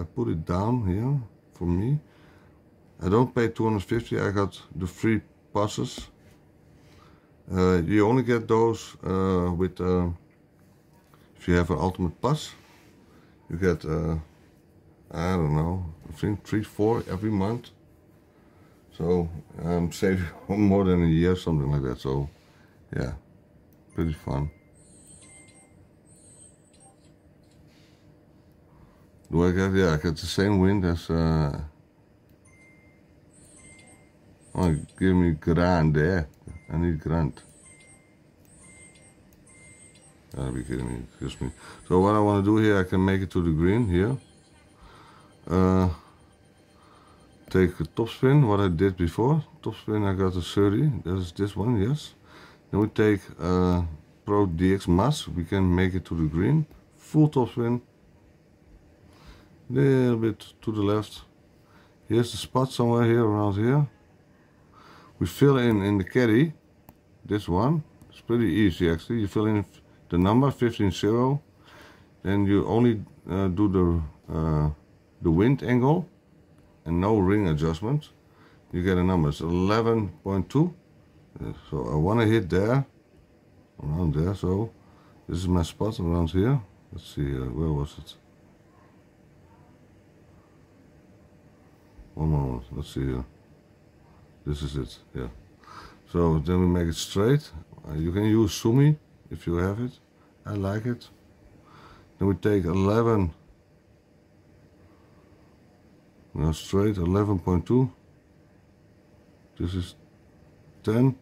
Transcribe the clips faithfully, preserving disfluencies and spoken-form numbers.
I put it down here for me. I don't pay two hundred fifty, I got the free passes. Uh, you only get those uh, with, uh, if you have an ultimate pass, you get, uh, I don't know, I think three, four every month. So I'm saving more than a year, something like that. So yeah, pretty fun. Do I get, yeah, I get the same wind as, uh, oh, give me grand there. I need grand. That'll be kidding me, excuse me. So what I want to do here, I can make it to the green here. Uh, take a topspin, what I did before. Topspin, I got a thirty, that's this one, yes. Then we take uh, Pro D X Mass, we can make it to the green. Full topspin. Little bit to the left. Here's the spot somewhere here, around here. We fill in in the caddy, this one. It's pretty easy actually. You fill in the number fifteen zero, then you only uh, do the uh, the wind angle and no ring adjustment. You get a number. It's eleven point two. So I want to hit there, around there. So this is my spot around here. Let's see, uh, where was it? One moment, let's see here. This is it, yeah. So then we make it straight. Uh, you can use Sumi if you have it. I like it. Then we take eleven. Now straight, eleven point two. This is ten.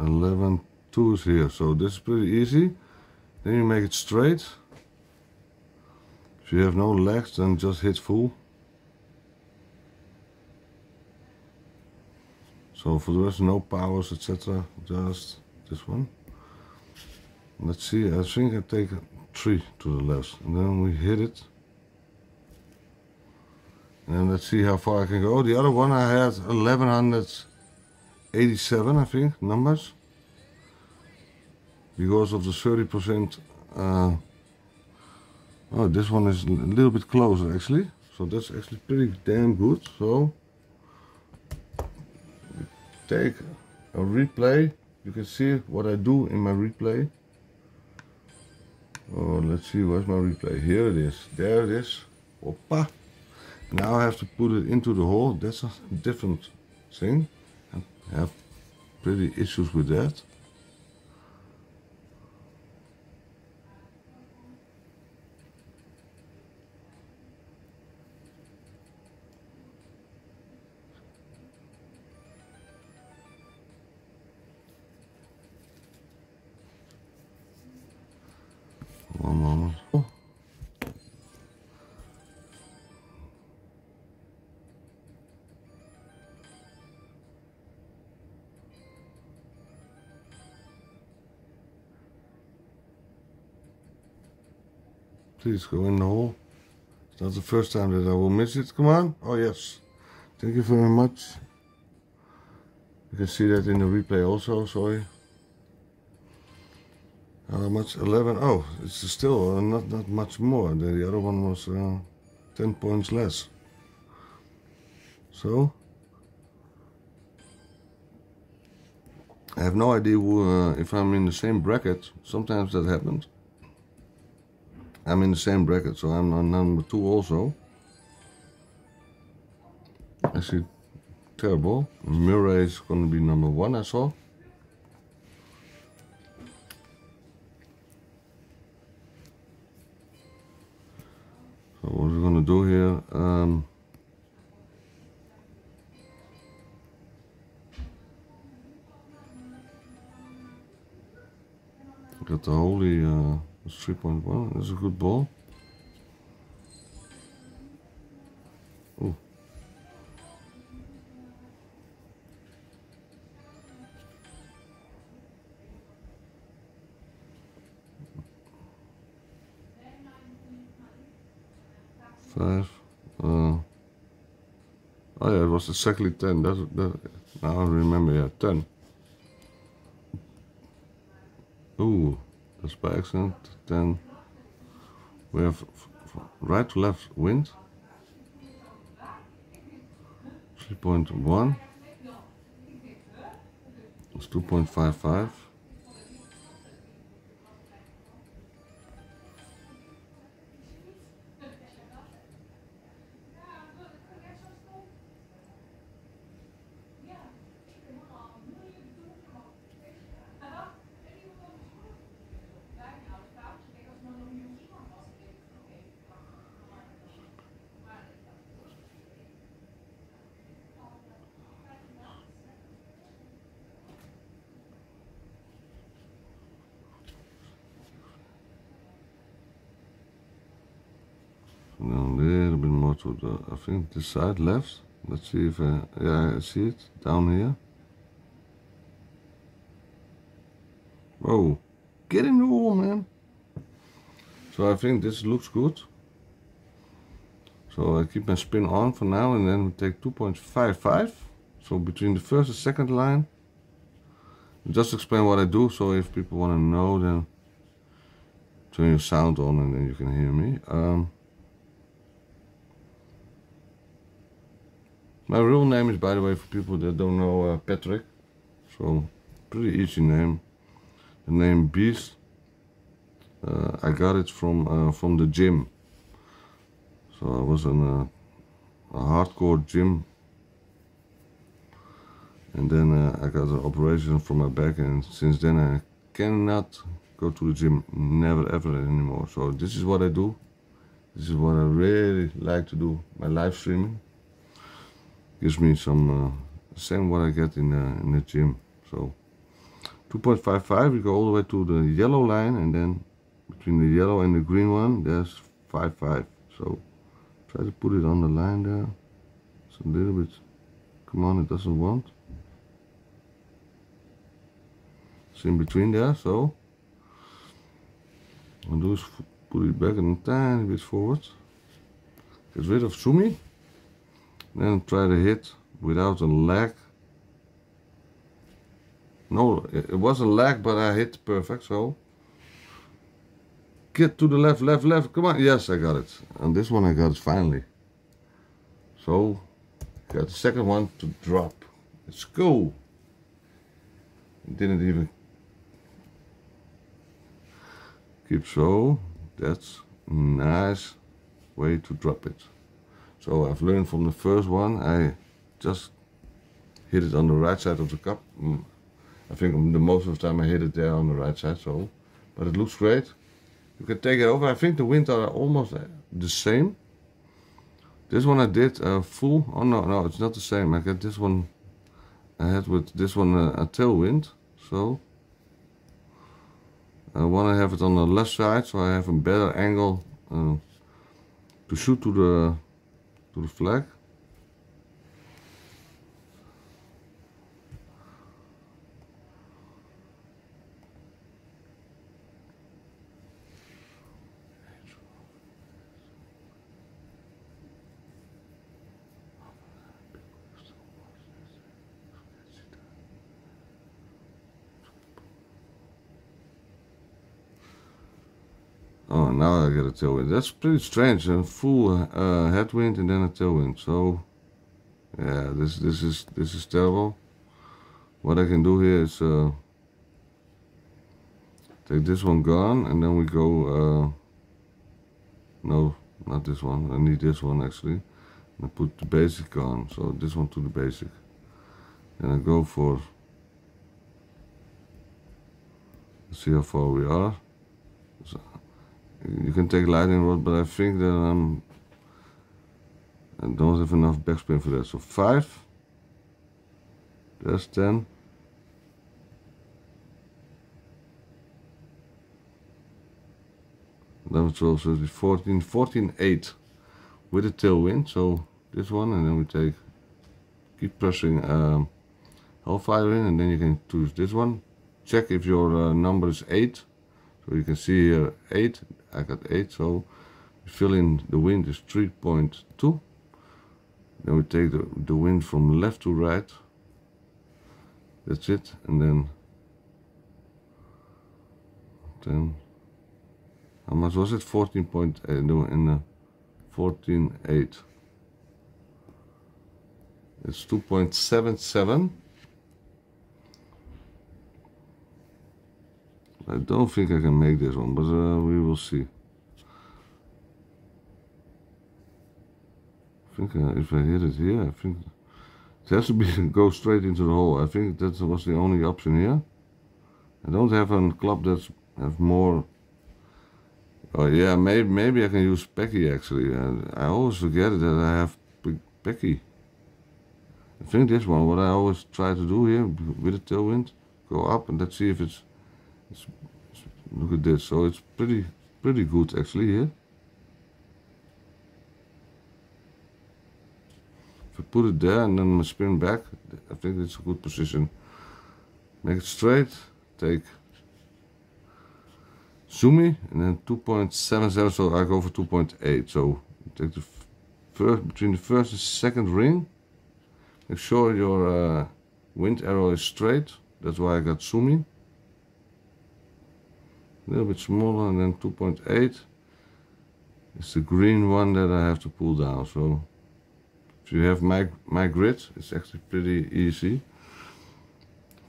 eleven point two is here, so this is pretty easy. Then you make it straight. If you have no legs, then just hit full. So for the rest, no powers, et cetera. Just this one. Let's see, I think I take three to the left. And then we hit it. And let's see how far I can go. The other one I had eleven eighty-seven, I think, numbers. Because of the thirty percent. Uh, oh, this one is a little bit closer, actually. So that's actually pretty damn good. So take a replay, you can see what I do in my replay. Oh, let's see, where's my replay? Here it is, there it is. Opa! Now I have to put it into the hole, that's a different thing. I have pretty issues with that. One moment. Oh. Please go in the hole. It's not the first time that I will miss it. Come on. Oh, yes. Thank you very much. You can see that in the replay also. Sorry. How much? eleven. Oh, it's still not not much more. The other one was uh, ten points less. So I have no idea who, uh, if I'm in the same bracket. Sometimes that happens. I'm in the same bracket, so I'm on number two also. I see terrible. Murray is going to be number one. I saw. What we're gonna do here, um, got the holy uh, three point one, that's a good ball. Ooh. Five. Uh, oh yeah, it was exactly ten. That, that, now I remember, yeah, ten. Ooh, that's by accident. Ten. We have right to left wind, three point one, it's two point five five. To the, I think this side left. Let's see if I, yeah, I see it down here. Whoa, get in the hole, man. So I think this looks good. So I keep my spin on for now, and then we take two point five five. So between the first and second line. Just explain what I do. So if people want to know, then turn your sound on, and then you can hear me. Um, My real name is, by the way, for people that don't know, uh, Patrick. So, pretty easy name. The name Beast. Uh, I got it from uh, from the gym. So I was in a, a hardcore gym, and then uh, I got an operation from my back, and since then I cannot go to the gym, never ever anymore. So this is what I do. This is what I really like to do. My live streaming. Gives me some uh, same what I get in uh, in the gym. So two point five five, we go all the way to the yellow line, and then between the yellow and the green one there's five five. So try to put it on the line there. It's a little bit, come on, it doesn't want. It's in between there, so I'll do is put it back and a tiny bit forward. Get rid of Sumi. Then try to hit without a lag. No, it was a lag, but I hit perfect. So get to the left, left, left. Come on. Yes, I got it. And this one I got it finally. So got the second one to drop. Let's go. It didn't even keep, so that's a nice way to drop it. So I've learned from the first one, I just hit it on the right side of the cup. I think the most of the time I hit it there on the right side, so. But it looks great. You can take it over. I think the winds are almost the same. This one I did uh, full, oh no, no, it's not the same. I got this one, I had with this one uh, a tailwind, so. I want to have it on the left side, so I have a better angle uh, to shoot to the to the flag. Oh, now I get a tailwind. That's pretty strange. A full uh, headwind and then a tailwind. So, yeah, this this is this is terrible. What I can do here is uh, take this one gone, and then we go. Uh, no, not this one. I need this one actually. And I put the basic on. So this one to the basic, and I go for. Let's see how far we are. So, you can take lightning rod, but I think that I'm, I don't have enough backspin for that. So five, that's ten. eleven, twelve, thirteen, fourteen, fourteen, eight with a tailwind. So this one, and then we take, keep pressing um, Hellfire in, and then you can choose this one. Check if your uh, number is eight. So you can see here eight. I got eight, so we fill in the wind is three point two. Then we take the, the wind from left to right. That's it, and then ten, How much was it? fourteen point eight, no, in uh, fourteen point eight. It's two point seven seven. I don't think I can make this one, but uh, we will see. I think uh, if I hit it here, I think it has to be go straight into the hole. I think that was the only option here. I don't have a club that have more. Oh yeah, maybe maybe I can use Pecky actually. I, I always forget that I have Pecky. I think this one. What I always try to do here with the tailwind, go up and let's see if it's. It's, it's, look at this. So it's pretty, pretty good actually here. If I put it there and then spin back, I think it's a good position. Make it straight. Take Sumi and then two point seven seven. So I go for two point eight. So take the first between the first and second ring. Make sure your uh, wind arrow is straight. That's why I got Sumi. A little bit smaller, and then two point eight is the green one that I have to pull down. So if you have my my grid, it's actually pretty easy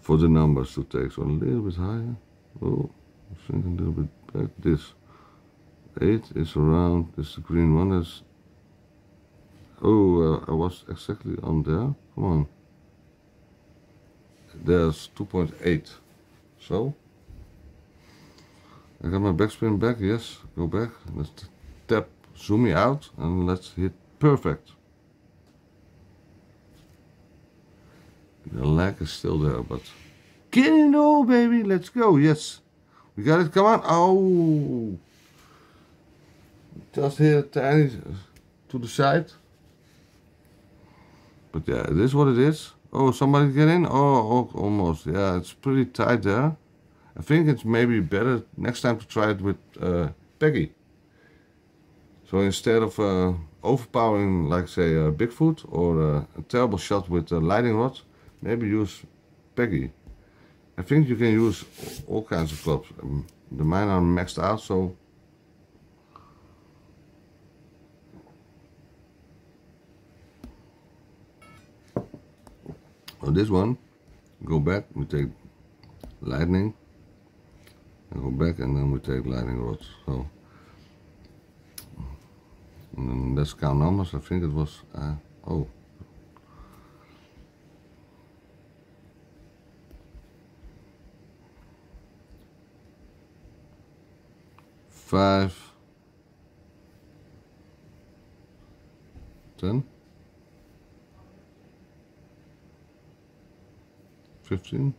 for the numbers to take. So a little bit higher. Oh, I think a little bit back. This eight is around. This is the green one. That's oh, uh, I was exactly on there. Come on. There's two point eight. So. I got my backspin back, yes, go back, let's tap, zoom me out, and let's hit perfect. The lag is still there, but... Get it all, baby, let's go, yes. We got it, come on, oh! Just hit a tiny to the side. But yeah, it is what it is. Oh, somebody get in? Oh, oh almost, yeah, it's pretty tight there. I think it's maybe better next time to try it with uh, Pecky. So instead of uh, overpowering, like say, uh, Bigfoot or uh, a terrible shot with a lightning rod, maybe use Pecky. I think you can use all kinds of clubs. Um, the mine are maxed out, so... Oh, this one, go back, we take lightning. I go back and then we take lightning rods. So, and then let's count numbers. I think it was uh, oh, five, ten, fifteen,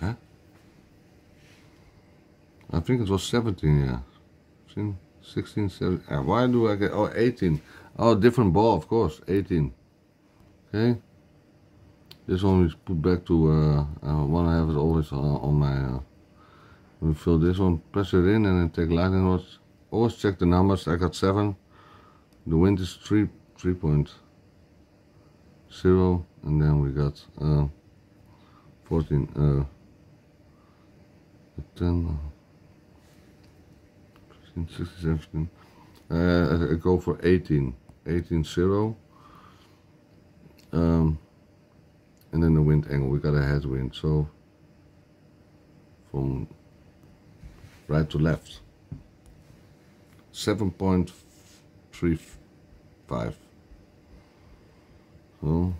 huh? I think it was seventeen, yeah. sixteen, seventeen. Uh, why do I get. Oh, eighteen. Oh, different ball, of course. eighteen. Okay. This one is put back to. Uh, I want to have it always on, on my. Uh, we fill this one, press it in, and then take lightning rods. Always check the numbers. I got seven. The wind is three point zero. And then we got uh, fourteen. Uh, ten. sixteen, seventeen. Uh, I go for eighteen, eighteen, zero. Um, and then the wind angle, we got a headwind, so from right to left, seven point three five. So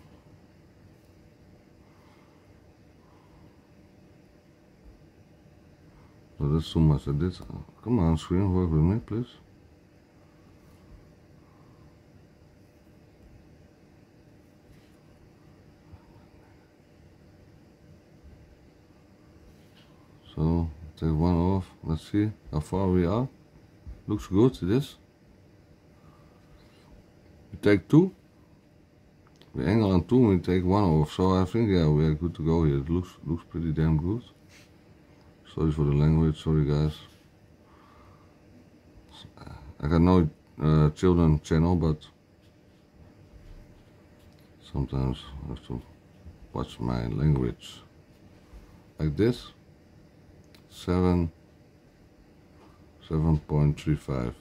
So that's too much. I did. Come on, screen, work with me, please. So take one off. Let's see how far we are. Looks good. It is. We take two. We angle on two. And we take one off. So I think yeah, we are good to go here. It looks looks pretty damn good. Sorry for the language, sorry guys. I got no uh, children channel, but sometimes I have to watch my language. Like this, seven, seven point three five.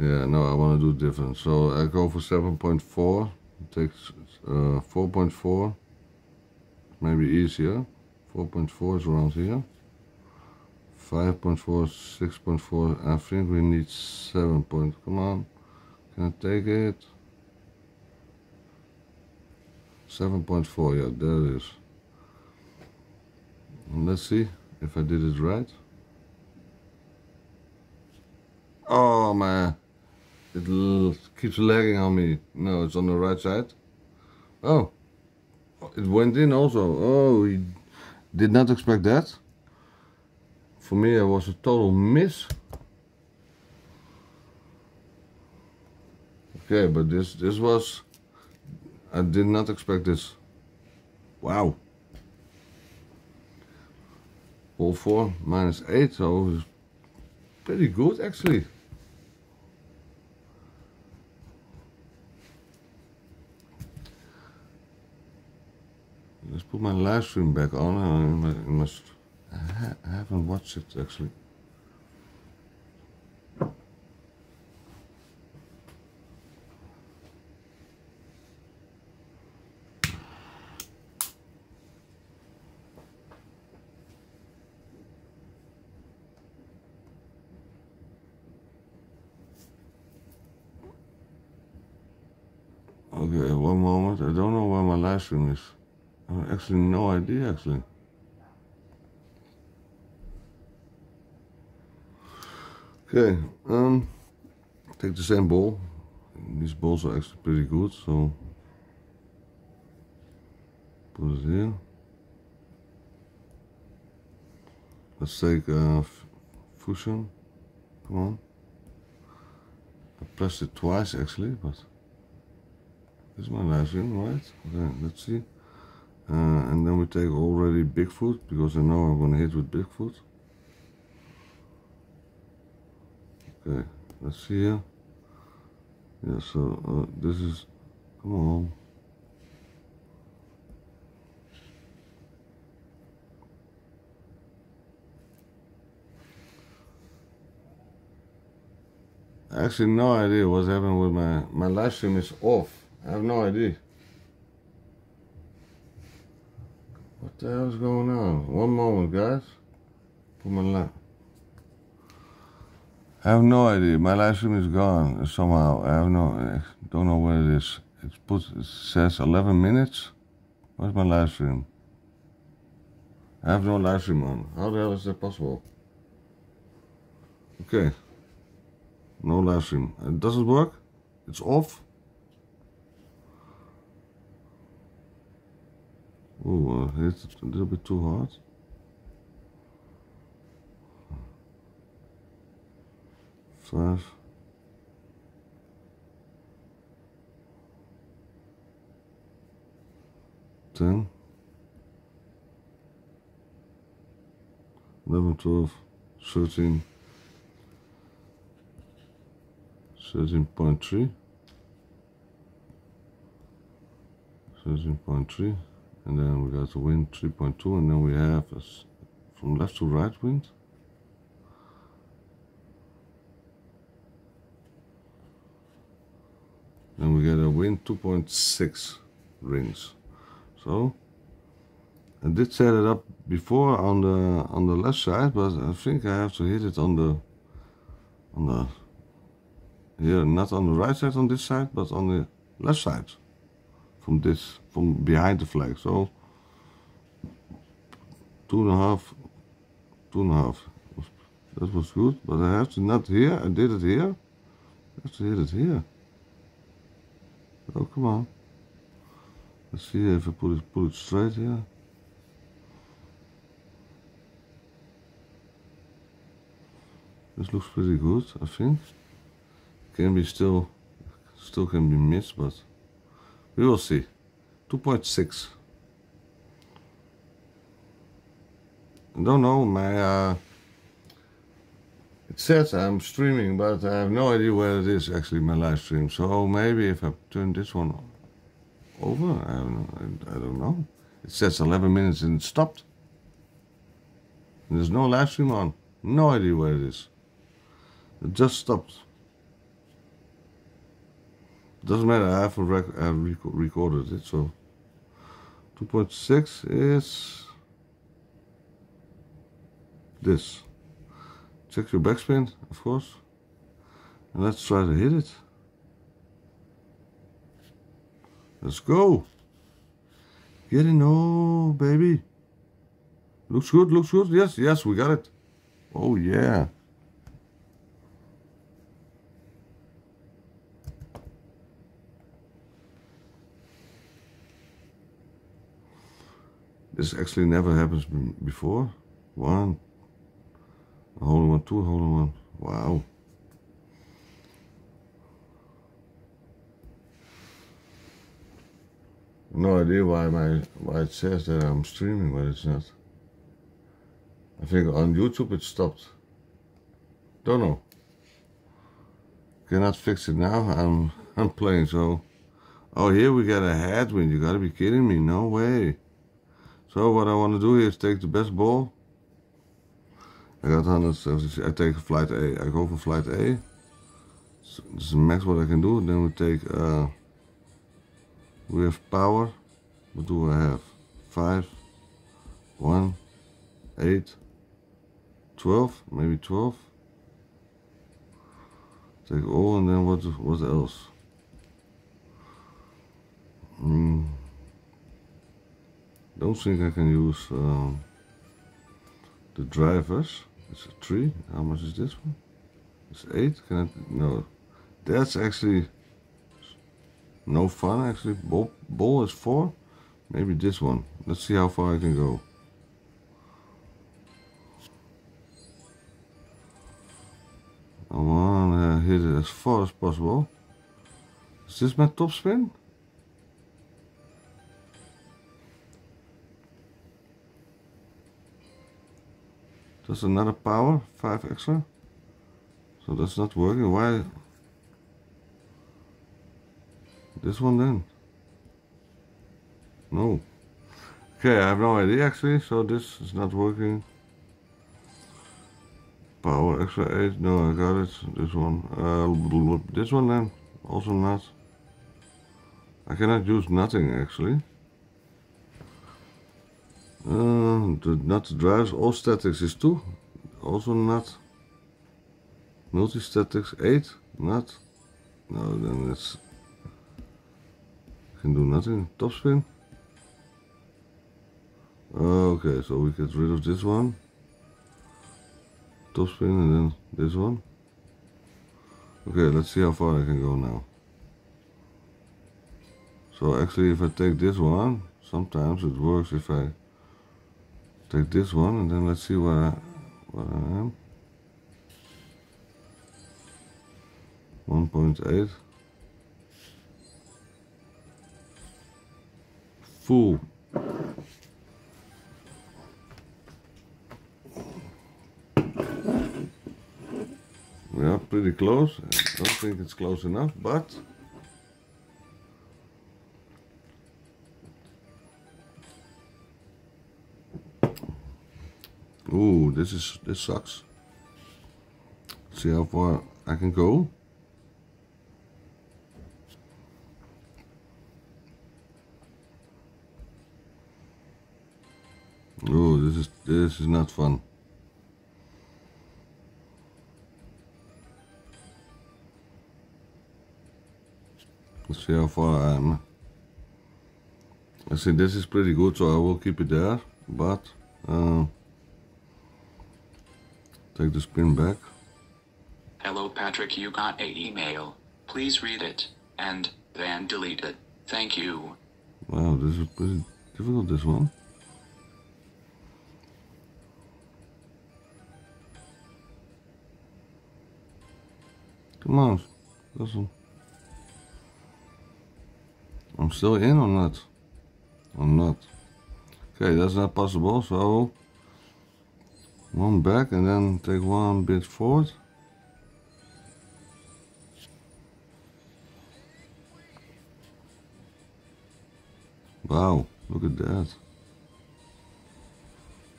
Yeah, no, I want to do different. So I go for seven point four. It takes uh, four point four. Maybe easier. four point four is around here. five point four, six point four. I think we need seven point. Come on. Can I take it? seven point four. Yeah, there it is. And let's see if I did it right. Oh man, it l keeps lagging on me. No, it's on the right side. Oh, it went in also. Oh, he did not expect that. For me, it was a total miss. Okay, but this this was, I did not expect this. Wow. Hole four, minus eight, so it's pretty good actually. Let's put my live stream back on. I must. I haven't watched it actually. Okay, one moment. I don't know where my live stream is. I have actually no idea actually. Okay, um, take the same ball. These balls are actually pretty good, so put it here. Let's take uh, Fusion. Come on. I pressed it twice actually, but this is my last ring, right? Okay, let's see. Uh, and then we take already Bigfoot, because I know I'm gonna hit with Bigfoot. Okay, let's see here. Yeah, so uh, this is, come on. I actually no idea what's happening with my, my live stream is off. I have no idea. What the hell is going on? One moment, guys. Put my live. I have no idea. My live stream is gone somehow. I have no, I don't know where it is. It's put, it says eleven minutes. Where's my live stream? I have no live stream on. How the hell is that possible? Okay. No live stream. It doesn't work. It's off. Oh, I hit it a little bit too hard. Five. Ten. Eleven, twelve, thirteen. Thirteen point three. Thirteen point three. And then we got the wind three point two, and then we have a, from left to right wind. Then we get a wind two point six rings. So I did set it up before on the on the left side, but I think I have to hit it on the on the here, not on the right side on this side, but on the left side. From this, from behind the flag, so two and a half, two and a half. That was good, but I have to not here. I did it here. I have to hit it here. Oh come on! Let's see if I put it, put it straight here. This looks pretty good, I think. Can be still, still can be missed, but. We will see. two point six. I don't know, my uh, It says I'm streaming, but I have no idea where it is actually, my live stream. So maybe if I turn this one over, I don't know. I don't know. It says eleven minutes and it stopped. And there's no live stream on. No idea where it is. It just stopped. Doesn't matter. I haven't rec I have rec recorded it. So two point six is this. Check your backspin, of course, and let's try to hit it. Let's go. Get in, oh baby. Looks good, looks good. Yes, yes, we got it. Oh yeah. This actually never happens before. One. Hole in one, two, hole in one. Wow. No idea why my why it says that I'm streaming, but it's not. I think on YouTube it stopped. Don't know. Cannot fix it now. I'm I'm playing so. Oh, here we got a headwind. You gotta be kidding me. No way. So what I want to do here is take the best ball. I got one seventy. I take flight A. I go for flight A. So this is the max what I can do. Then we take. Uh, we have power. What do I have? Five, one, eight, twelve. Maybe twelve. Take all, and then what? What else? Mm. Don't think I can use um, the drivers. It's a three. How much is this one? It's eight. Can I? No. That's actually no fun. Actually, ball, ball is four. Maybe this one. Let's see how far I can go. I want to hit it as far as possible. Is this my top spin? That's another power, five extra. So that's not working. Why? This one then? No. Okay, I have no idea actually. So this is not working. Power extra eight. No, I got it. This one. Uh, this one then? Also not. I cannot use nothing actually. Uh, the, not the drivers, all statics is two, also not. Multi-statics eight, not. No, then it's can do nothing. Top spin. Uh, okay, so we get rid of this one. Top spin and then this one. Okay, let's see how far I can go now. So actually, if I take this one, sometimes it works if I. Take this one and then let's see where I, where I am. one point eight. Full. We are pretty close. I don't think it's close enough, but ooh, this is this sucks. See how far I can go. Oh, this is this is not fun. Let's see how far I am. I see this is pretty good, so I will keep it there. But. Uh, Take the spin back. Hello Patrick, you got a email. Please read it, and then delete it. Thank you. Wow, this is pretty difficult, this one. Come on, listen. I'm still in or not? I'm not. Okay, that's not possible, so one back and then take one bit forward. Wow, look at that.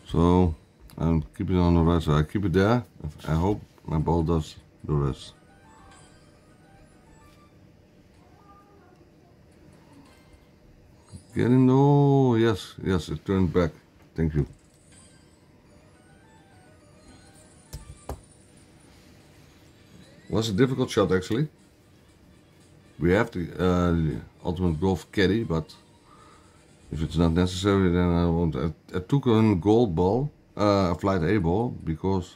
So, I'm keeping it on the right side. I keep it there. I hope my ball does the rest. Getting the... Oh, yes, yes, it turned back. Thank you. Was a difficult shot, actually. We have the, uh, the Ultimate Golf Caddy, but... if it's not necessary, then I won't. I, I took a gold ball, uh, a flight A ball, because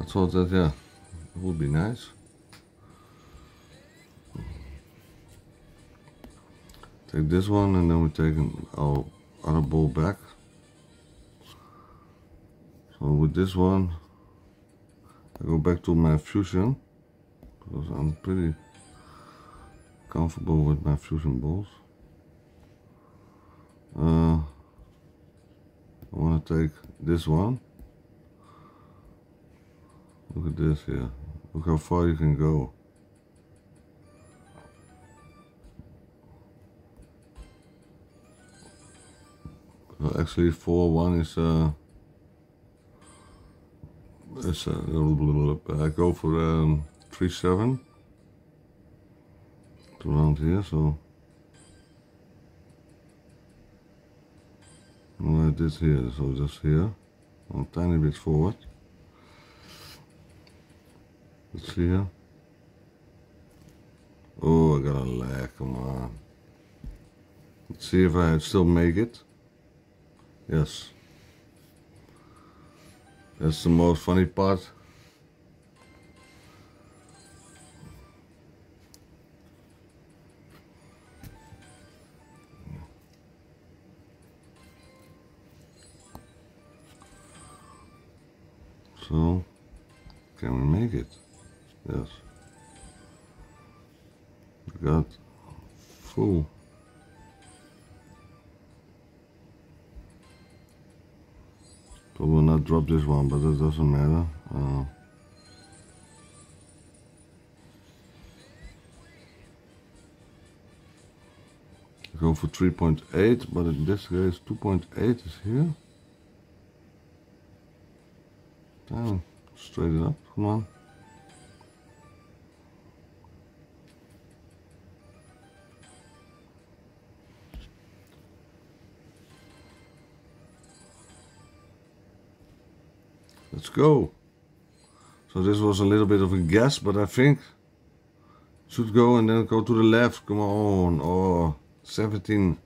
I thought that, yeah, it would be nice. Take this one and then we take our other ball back. So with this one, I go back to my fusion, because I'm pretty comfortable with my fusion balls. Uh, I want to take this one. Look at this here. Look how far you can go. So actually, four one is uh, it's a little bit. I go for um, three seven. It's around here, so. Like this here, so just here, a tiny bit forward. Let's see here. Oh, I got a lag, come on. Let's see if I still make it. Yes. That's the most funny part. So, can we make it? Yes. We got full. Probably will not drop this one, but it doesn't matter. Uh, go for three point eight, but in this case two point eight is here. Down, straight it up, come on. Let's go. So this was a little bit of a guess, but I think it should go and then go to the left, come on, oh, seventeen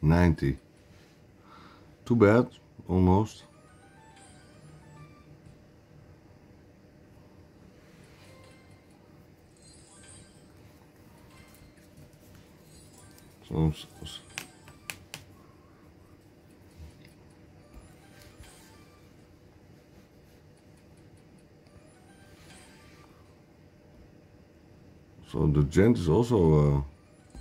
ninety. Too bad, almost. So, so the gent is also uh,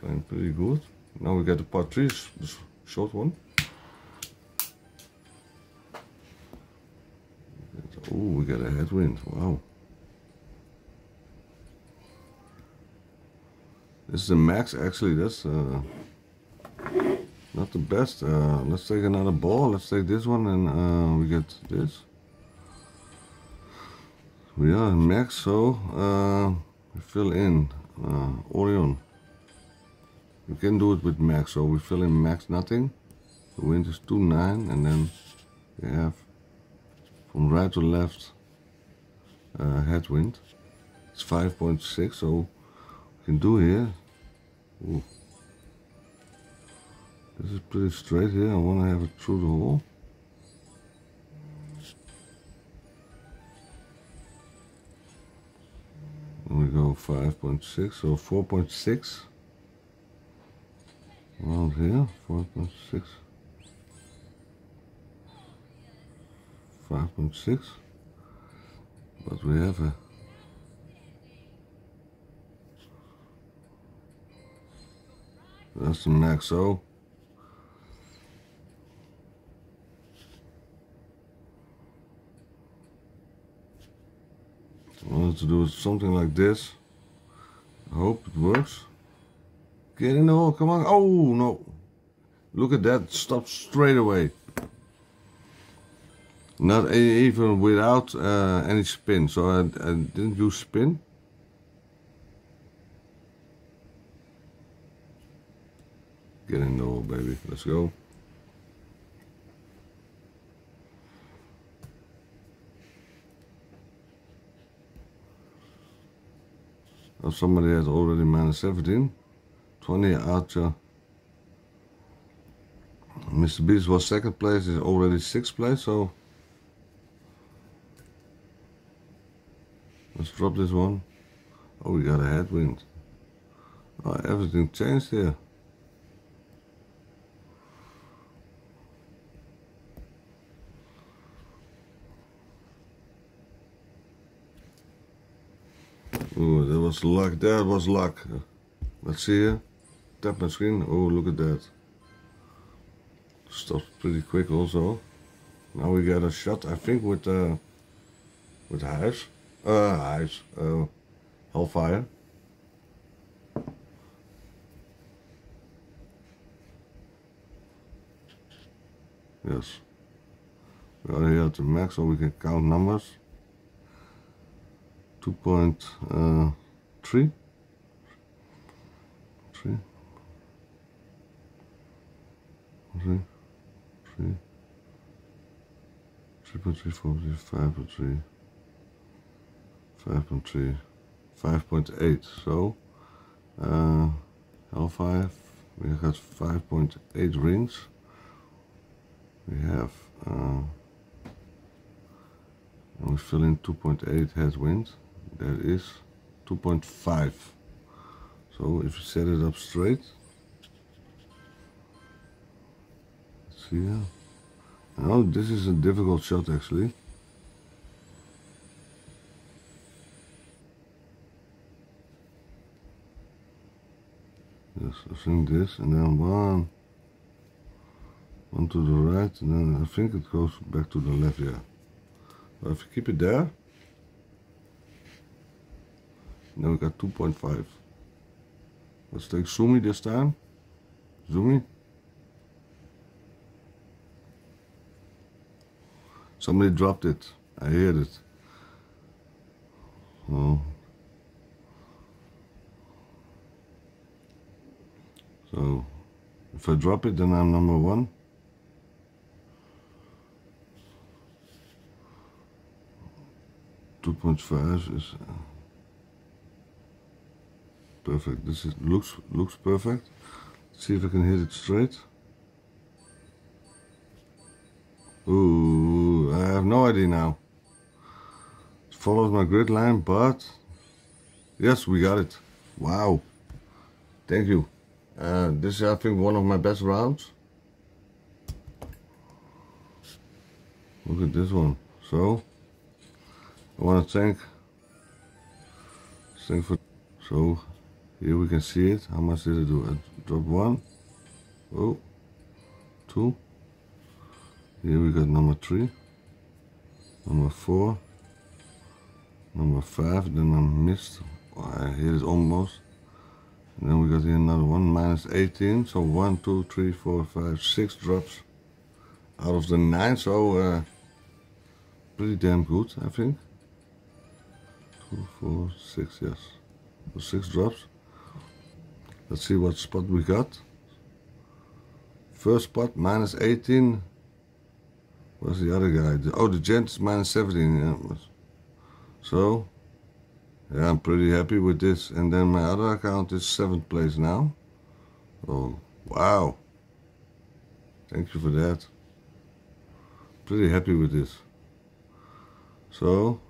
playing pretty good. Now we get the part three, the short one. Oh, we got a headwind! Wow. This is the max, actually. That's uh, not the best. Uh, let's take another ball. Let's take this one and uh, we get this. We are in max, so uh, we fill in uh, Orion. We can do it with max, so we fill in max nothing. The wind is two nine and then we have from right to left uh, headwind. It's five point six, so can do here. Ooh. This is pretty straight here. I want to have it through the hole. And we go five point six or so four point six. Around here, four point six. five point six. But we have a that's the max, so able to do something like this. I hope it works. Get in the hole, come on. Oh no. Look at that, stopped straight away. Not even without uh, any spin, so I, I didn't use spin. Get in the hole, baby, let's go. Oh, somebody has already minus seventeen. twenty Archer. Mister Beast was second place, is already sixth place, so let's drop this one. Oh, we got a headwind. Oh, everything changed here. Oh, that was luck, that was luck. Let's see here. Tap my screen. Oh, look at that. Stopped pretty quick also. Now we got a shot, I think, with uh, with hives. Uh, hives. Uh, Hellfire. Yes. We are here at the max, so we can count numbers. two point three. Uh, three. three. three. three. three point three, four point three, five point three, five point three, five point eight. So, uh, L five, we got five point eight rings. We have, uh, and we fill in two point eight headwind. That is two point five. So if you set it up straight, let's see here. Now this is a difficult shot actually. Yes, I think this, and then one, one to the right, and then I think it goes back to the left. Yeah. But if you keep it there, now we got two point five. Let's take Zoomy this time. Zoomy. Somebody dropped it. I heard it. Oh. So, if I drop it, then I'm number one. two point five is uh, perfect. This is, looks looks perfect. Let's see if I can hit it straight. Ooh, I have no idea now. It follows my grid line, but yes, we got it. Wow, thank you. Uh, this is, I think, one of my best rounds. Look at this one. So I want to thank, thank for. So here we can see it. How much did I do? I dropped one. Oh, two. Here we got number three, number four, number five. Then I missed. I hit it almost. And then we got here another one, minus eighteen. So one, two, three, four, five, six drops out of the nine. So uh, pretty damn good, I think. Two, four, six. Yes. Six drops. Let's see what spot we got. First spot, minus eighteen. Where's the other guy? The, oh, the gent is minus seventeen. Yeah. So, yeah, I'm pretty happy with this. And then my other account is seventh place now. Oh, wow. Thank you for that. Pretty happy with this. So,